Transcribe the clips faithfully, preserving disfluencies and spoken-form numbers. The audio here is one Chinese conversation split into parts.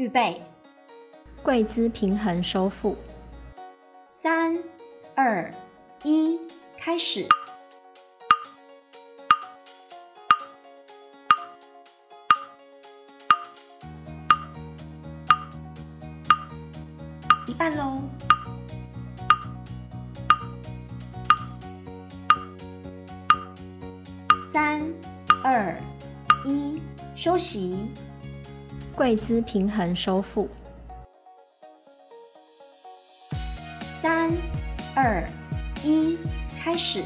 预备，跪姿平衡收腹。三、二、一，开始。一半喽。三、二、一，休息。跪姿平衡收腹。三、二、一，开始。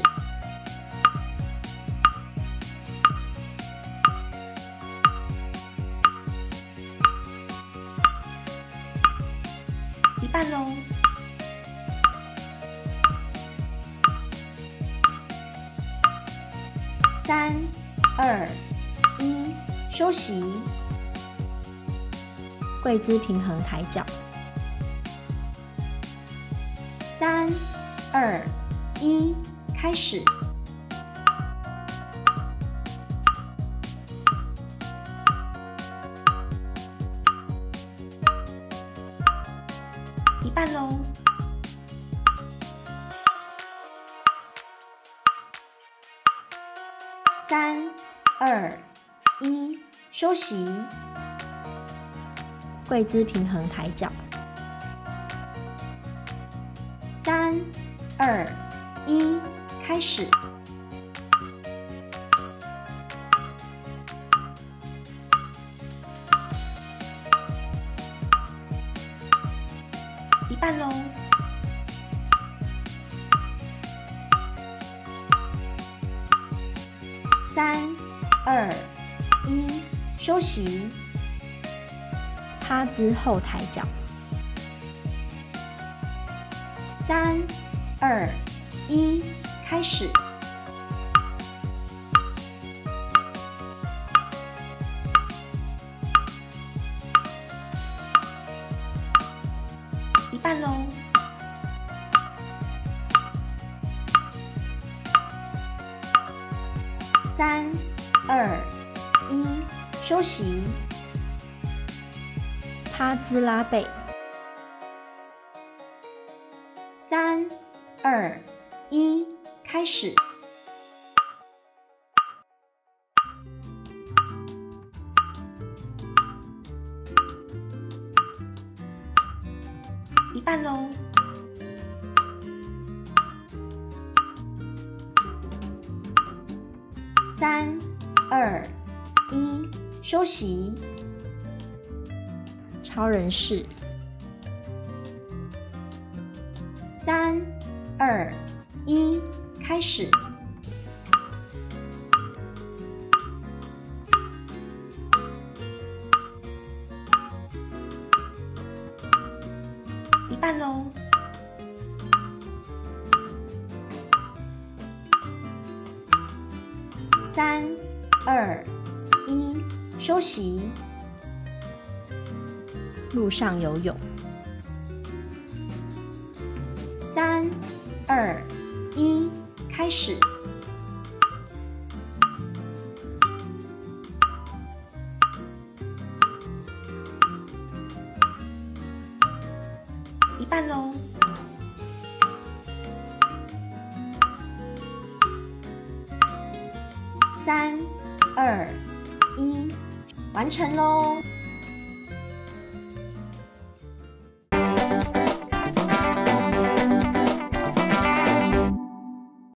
一半喽。三、二、一，休息。跪姿平衡抬脚。三、二、一，开始。一半喽。三、二、一，休息。跪姿平衡抬脚。三、二、一，开始。一半喽。三、二、一，休息。趴姿后抬脚。三、二、一，开始。一半喽。三、二、一，休息。趴姿拉背。三、二、一，开始。一半喽。三、二、一，休息。超人式。三、二、一，开始。一半喽。三、二、一，休息。陆上游泳。三、二、一，开始。一半喽。三、二、一，完成喽。